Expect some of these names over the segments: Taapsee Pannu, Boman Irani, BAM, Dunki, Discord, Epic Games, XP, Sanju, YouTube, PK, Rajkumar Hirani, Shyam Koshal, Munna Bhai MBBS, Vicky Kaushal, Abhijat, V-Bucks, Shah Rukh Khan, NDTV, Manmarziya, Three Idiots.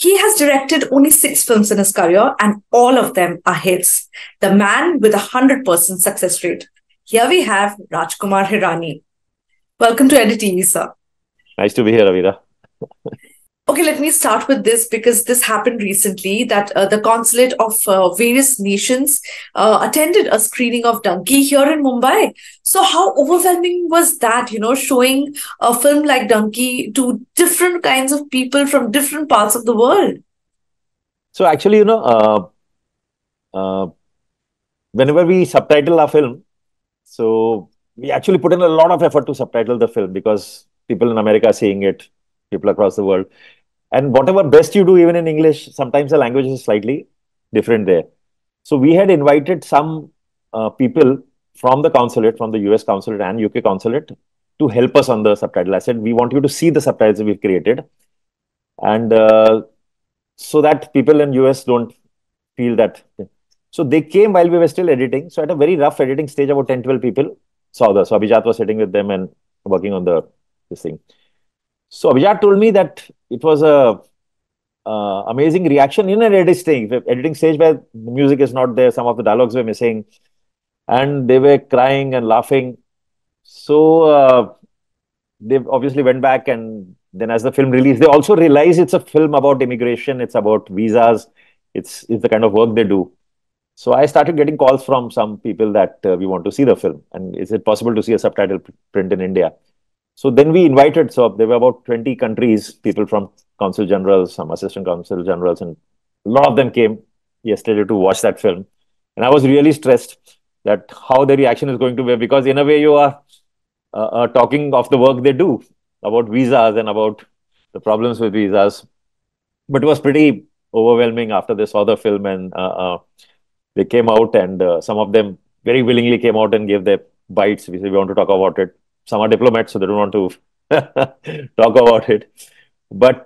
He has directed only 6 films in his career and all of them are hits. The man with a 100% success rate. Here we have Rajkumar Hirani. Welcome to NDTV, sir. Nice to be here, Avira. Okay, let me start with this because this happened recently that the consulate of various nations attended a screening of Dunki here in Mumbai. So how overwhelming was that, you know, showing a film like Dunki to different kinds of people from different parts of the world? So actually, you know, whenever we subtitle our film, so we actually put in a lot of effort to subtitle the film because people in America are seeing it, people across the world. And whatever best you do, even in English, sometimes the language is slightly different there. So we had invited some people from the consulate, from the US consulate and UK consulate to help us on the subtitle. I said, we want you to see the subtitles that we've created. And so that people in US don't feel that. So they came while we were still editing. So at a very rough editing stage, about 10-12 people saw this. So Abhijat was sitting with them and working on this thing. So Abhijat told me that it was a amazing reaction in an editing stage where the music is not there, some of the dialogues were missing, and they were crying and laughing. So they obviously went back, and then as the film released, they also realized it's a film about immigration, it's about visas, it's the kind of work they do. So I started getting calls from some people that we want to see the film, and is it possible to see a subtitle print in India? So then we invited, so there were about 20 countries, people from consul generals, some assistant consul generals, and a lot of them came yesterday to watch that film. And I was really stressed that how the reaction is going to be, because in a way you are talking of the work they do, about visas and about the problems with visas. But it was pretty overwhelming after they saw the film, and they came out, and some of them very willingly came out and gave their bites. We said, we want to talk about it. Some are diplomats, so they don't want to talk about it. But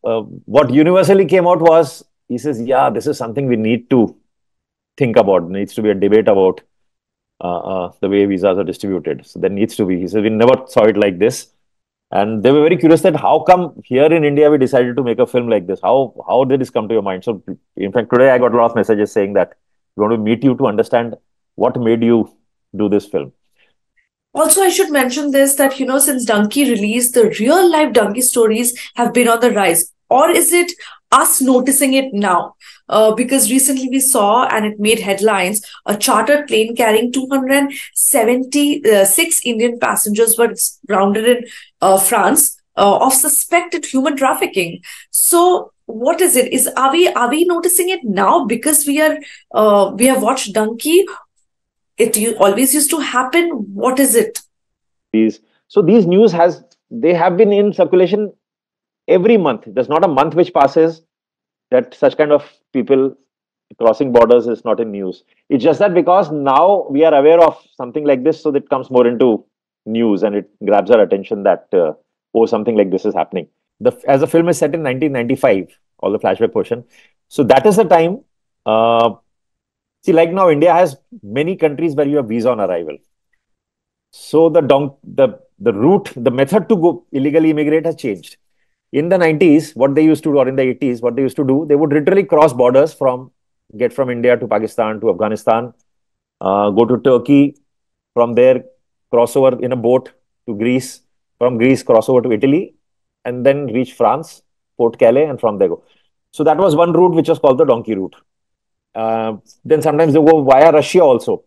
what universally came out was, he says, yeah, this is something we need to think about. There needs to be a debate about the way visas are distributed. So there needs to be. He says, we never saw it like this. And they were very curious that how come here in India, we decided to make a film like this? How did this come to your mind? So in fact, today I got a lot of messages saying that we want to meet you to understand what made you do this film. Also, I should mention this, that, you know, since Dunki released, the real life Dunki stories have been on the rise. Or is it us noticing it now? Because recently we saw, and it made headlines, a chartered plane carrying 276 Indian passengers was grounded in France of suspected human trafficking. So what is it? Are we noticing it now because we have watched Dunki? It always used to happen. What is it? These news they have been in circulation every month. There's not a month which passes that such kind of people crossing borders is not in news. It's just that because now we are aware of something like this, so that comes more into news and it grabs our attention that, oh, something like this is happening. As the film is set in 1995, all the flashback portion. So that is the time. See, like now, India has many countries where you have visa on arrival. So the route, the method to go illegally immigrate has changed. In the 90s, what they used to do, or in the 80s, what they used to do, they would literally cross borders from India to Pakistan to Afghanistan, go to Turkey, from there crossover in a boat to Greece, from Greece crossover to Italy, and then reach France, Port Calais, and from there go. So that was one route which was called the Dunki route. Then sometimes they go via Russia also.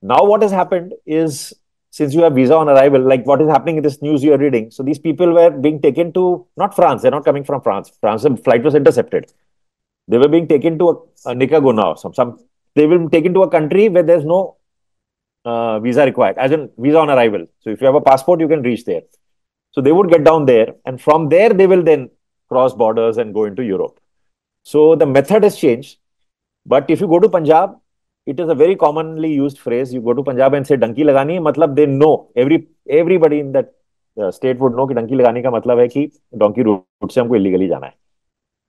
Now what has happened is, since you have visa on arrival, like what is happening in this news you are reading, so these people were being taken to, not France, they're not coming from France. France, the flight was intercepted. They were being taken to a Nicaragua or some. They will be taken to a country where there's no visa required, as in visa on arrival. So if you have a passport, you can reach there. So they would get down there, and from there, they will then cross borders and go into Europe. So the method has changed. But if you go to Punjab, it is a very commonly used phrase. You go to Punjab and say Dunki lagani, matlab they know. Everybody in that state would know ki Dunki lagani ka matlab hai ki Dunki route se humko illegally jana hai.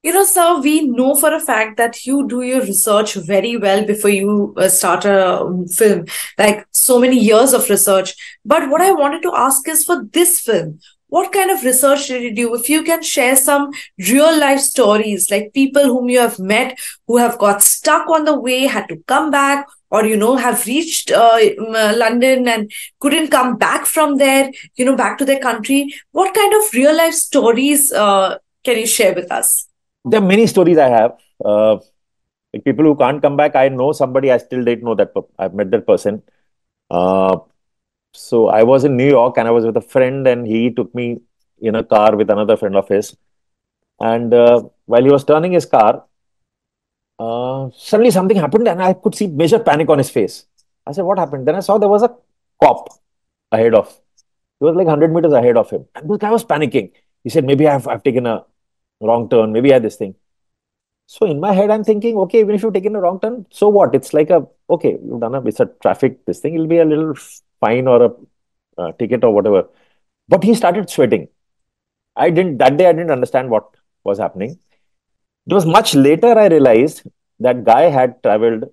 You know, sir, we know for a fact that you do your research very well before you start a film. Like so many years of research. But what I wanted to ask is, for this film, What kind of research did you do? If you can share some real life stories, like people whom you have met, who have got stuck on the way, had to come back, or, you know, have reached London and couldn't come back from there, you know, back to their country. What kind of real life stories can you share with us? There are many stories I have. Like people who can't come back, I know somebody, I still didn't know that I've met that person. So I was in New York and I was with a friend, and he took me in a car with another friend of his. And while he was turning his car, suddenly something happened and I could see major panic on his face. I said, what happened? Then I saw there was a cop ahead of. He was like 100 meters ahead of him. And this guy was panicking. He said, maybe I've taken a wrong turn. Maybe I had this thing. So in my head, I'm thinking, okay, even if you've taken a wrong turn, so what? It's like a, okay, you've done a, it's a traffic, this thing. It'll be a little fine or a ticket or whatever. But he started sweating. That day I didn't understand what was happening. It was much later I realized that guy had traveled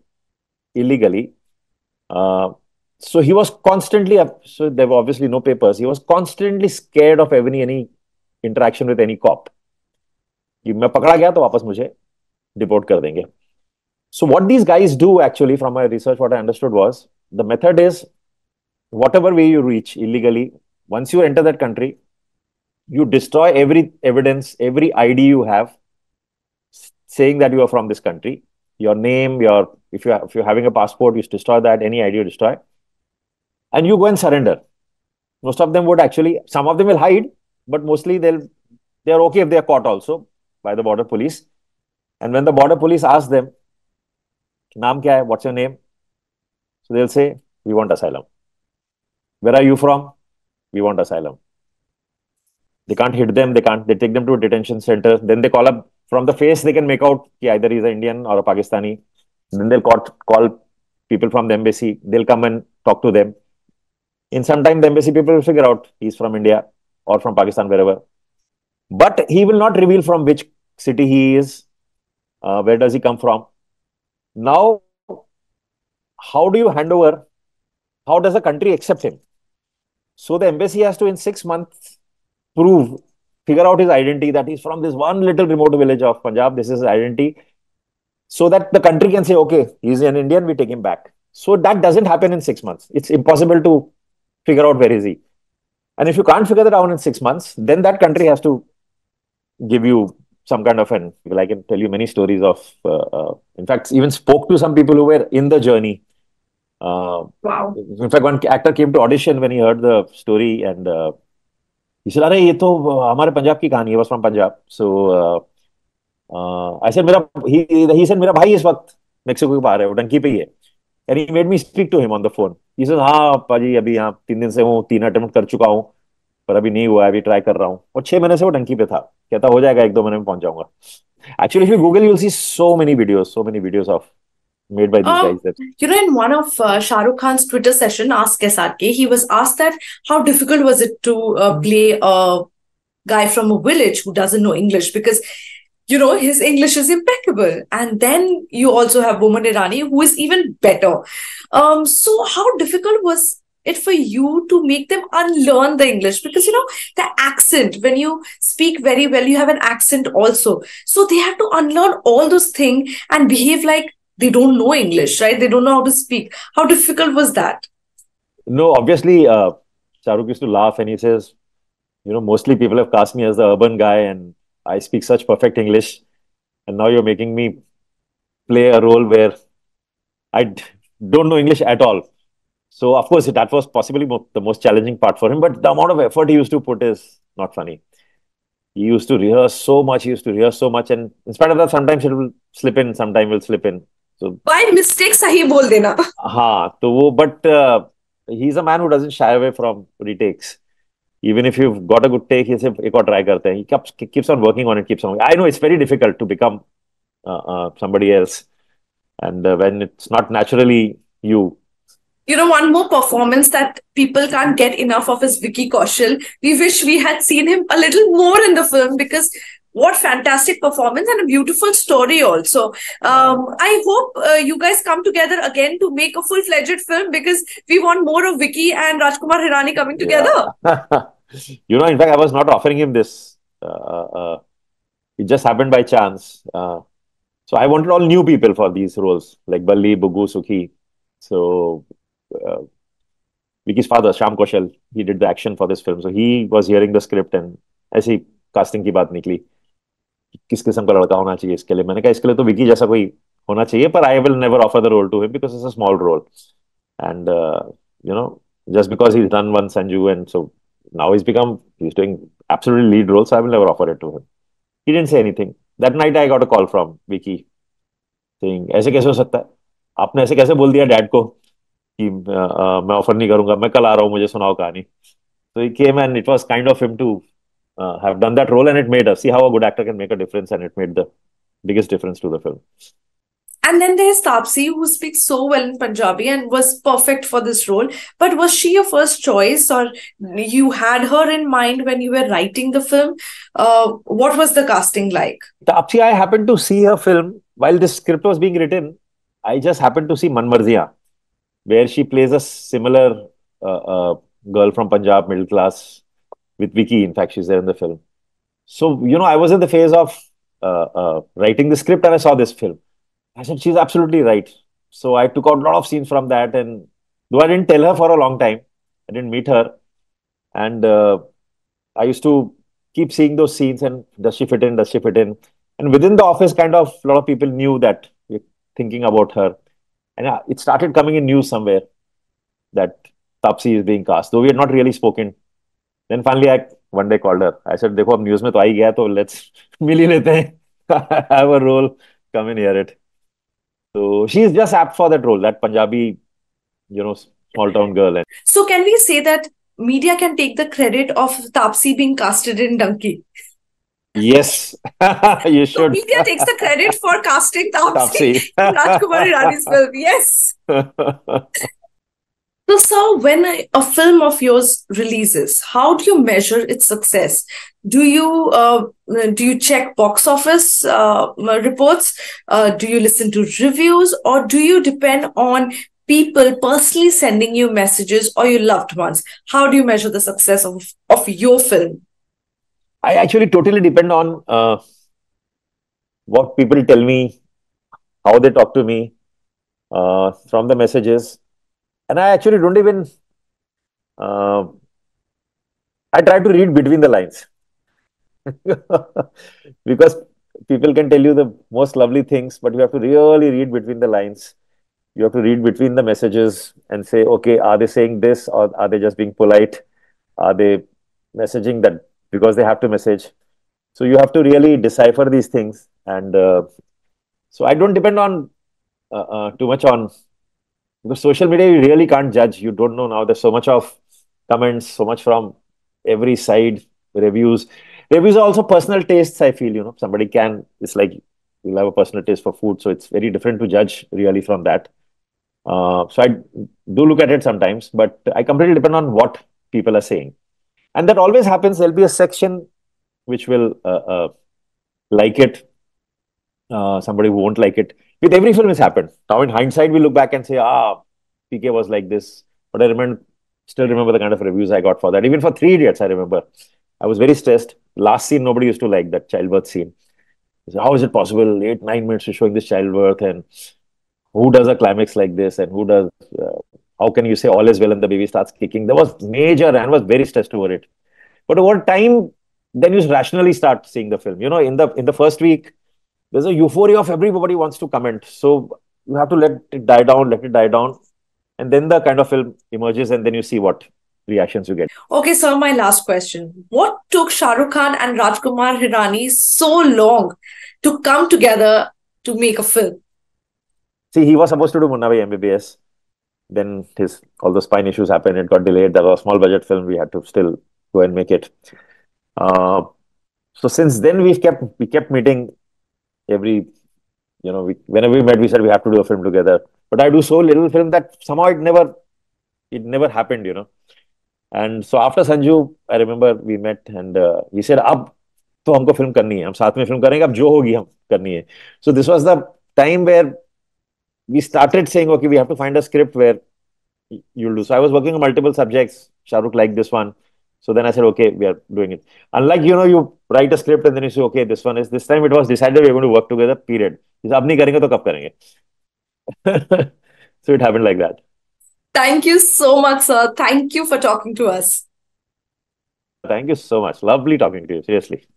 illegally. So he was constantly, so there were obviously no papers. He was constantly scared of any interaction with any cop. If I was caught, they would deport me. So what these guys do actually, from my research, what I understood was, the method is, whatever way you reach illegally, once you enter that country, you destroy every evidence, every ID you have, saying that you are from this country, your name, your if you're having a passport, you destroy that, any ID you destroy, and you go and surrender. Most of them would actually, some of them will hide, but mostly they're okay if they are caught also by the border police. And when the border police ask them, naam kya hai? What's your name? So they'll say, we want asylum. Where are you from? We want asylum. They can't hit them. They take them to a detention center. Then they call up. From the face, they can make out either he's an Indian or a Pakistani. Then they'll call people from the embassy. They'll come and talk to them. In some time, the embassy people will figure out he's from India or from Pakistan, wherever. But he will not reveal from which city he is, where does he come from. Now, how do you hand over? How does the country accept him? So the embassy has to, in 6 months, figure out his identity, that he's from this one little remote village of Punjab, this is his identity, so that the country can say, okay, he's an Indian, we take him back. So that doesn't happen in 6 months. It's impossible to figure out where is he. And if you can't figure that out in 6 months, then that country has to give you some kind of an, I can tell you many stories of, in fact, even spoke to some people who were in the journey. Wow. In fact, one actor came to audition when he heard the story, and he said, "Arey, ye to hamare Punjab ki kahani." He was from Punjab. So I said, he said, "Mera bhai is waqt Mexico ke bahar hai, wo Dunki pe hi hai." And he made me speak to him on the phone. He said, "Haan, paji, abhi yahan 3 दिन से हूं, 3 attempt कर चुका हूं, पर अभी नहीं हुआ, अभी try कर रहा हूं." और 6 महीने से वो Dunki पे था. कहता हो जाएगा, 1-2 महीने में पहुंच जाऊंगा. Actually, if you Google, you'll see so many videos of made by these guys. You know, in one of Shah Rukh Khan's Twitter session, Ask Ke Saath Ke, he was asked that how difficult was it to play a guy from a village who doesn't know English, because, you know, his English is impeccable. And then you also have Boman Irani, who is even better. So how difficult was it for you to make them unlearn the English? Because, you know, the accent, when you speak very well, you have an accent also. So they have to unlearn all those things and behave like they don't know English, right? They don't know how to speak. How difficult was that? No, obviously, Shah Rukh used to laugh and he says, you know, mostly people have cast me as the urban guy and I speak such perfect English. And now you're making me play a role where I don't know English at all. So, of course, that was possibly the most challenging part for him. But the amount of effort he used to put is not funny. He used to rehearse so much. And in spite of that, sometimes it will slip in. So, by mistake, sahi bol dena. Haan, to wo, but he's a man who doesn't shy away from retakes. Even if you've got a good take, he'll say, ek aur try karte hain. He keeps on working on it, I know it's very difficult to become somebody else. And when it's not naturally you. You know, one more performance that people can't get enough of is Vicky Kaushal. We wish we had seen him a little more in the film, because what fantastic performance and a beautiful story also. I hope you guys come together again to make a full-fledged film, because we want more of Vicky and Rajkumar Hirani coming together. Yeah. You know, in fact, I was not offering him this. It just happened by chance. So I wanted all new people for these roles, like Balli, Bugu, Sukhi. So Vicky's father, Shyam Koshal, he did the action for this film. So he was hearing the script and ऐसी casting की बात निकली किस किस्म का लड़का होना चाहिए इसके लिए मैंने कहा इसके लिए तो विकी जैसा कोई होना चाहिए पर I will never offer the role to him because it's a small role and you know just because he's done one Sanju and so now he's doing absolutely lead role so I will never offer it to him. He didn't say anything. That night I got a call from Vicky saying ऐसे कैसे हो सकता है आपने ऐसे कैसे बोल दिया डैड को कि मैं ऑफर नहीं करूंगा मैं कल आ रहा हूँ मुझे सुनाओ कहानी. So he came and it was kind of him to have done that role and it made us see how a good actor can make a difference and it made the biggest difference to the film. And then there's Taapsee who speaks so well in Punjabi and was perfect for this role. But was she your first choice or you had her in mind when you were writing the film? What was the casting like? Taapsee, I happened to see her film while this script was being written. I just happened to see Manmarziya where she plays a similar girl from Punjab, middle class. With Vicky, in fact, she's there in the film. So, you know, I was in the phase of writing the script and I saw this film. I said, she's absolutely right. So I took out a lot of scenes from that. And though I didn't tell her for a long time, I didn't meet her. And I used to keep seeing those scenes and does she fit in, does she fit in? And within the office, kind of a lot of people knew that we're thinking about her. And it started coming in news somewhere that Taapsee is being cast, though we had not really spoken. Then finally, I one day called her. I said, "Dekho, ab news mein to aa hi gaya, to let's mil hi lete hain. Have a role, come and hear it." So she is just apt for that role, that Punjabi, you know, small town girl. So can we say that media can take the credit of Taapsee being casted in Dunki? Yes, you should. So media takes the credit for casting Taapsee in Rajkumar Hirani's film. Yes. So, sir, when a film of yours releases, how do you measure its success? Do you check box office reports? Do you listen to reviews? Or do you depend on people personally sending you messages or your loved ones? How do you measure the success of your film? I actually totally depend on what people tell me, how they talk to me from the messages. And I actually don't even, I try to read between the lines because people can tell you the most lovely things, but you have to really read between the lines. You have to read between the messages and say, okay, are they saying this or are they just being polite? Are they messaging that because they have to message? So you have to really decipher these things. And so I don't depend on too much on, because social media, you really can't judge. You don't know now. There's so much of comments, so much from every side, reviews. Reviews are also personal tastes, I feel, you know. Somebody can, it's like, you'll have a personal taste for food. So it's very different to judge really from that. So I do look at it sometimes, but I completely depend on what people are saying. And that always happens. There'll be a section which will like it. Somebody who won't like it. With every film has happened. Now in hindsight, we look back and say, ah, PK was like this. But I still remember the kind of reviews I got for that. Even for Three Idiots, I remember. I was very stressed. Last scene, nobody used to like that childbirth scene. So how is it possible? 8-9 minutes to showing this childbirth and who does a climax like this and who does, how can you say all is well and the baby starts kicking? There was major and was very stressed over it. But over time, then you rationally start seeing the film. You know, in the first week, there's a euphoria of everybody wants to comment. So you have to let it die down. And then the kind of film emerges and then you see what reactions you get. Okay, sir, my last question. What took Shah Rukh Khan and Rajkumar Hirani so long to come together to make a film? See, he was supposed to do Munna Bhai MBBS. Then all the spine issues happened. It got delayed. There was a small budget film. We had to still go and make it. So since then, we kept meeting. Whenever we met, we said we have to do a film together. But I do so little film that somehow it never happened, you know. And so after Sanju, I remember we met and we said, "Ab to humko film karni hai. Hum saath mein film karenge. Ab jo hogi hum karni hai." So this was the time where we started saying, "Okay, we have to find a script where you'll do." So I was working on multiple subjects. Shah Rukh liked this one, So then I said, okay, we are doing it. Unlike, you know, you write a script and then you say, okay, this one is, this time it was decided we are going to work together, period. If we don't do it, then we will. So it happened like that. Thank you so much, sir. Thank you for talking to us. Thank you so much. Lovely talking to you, seriously.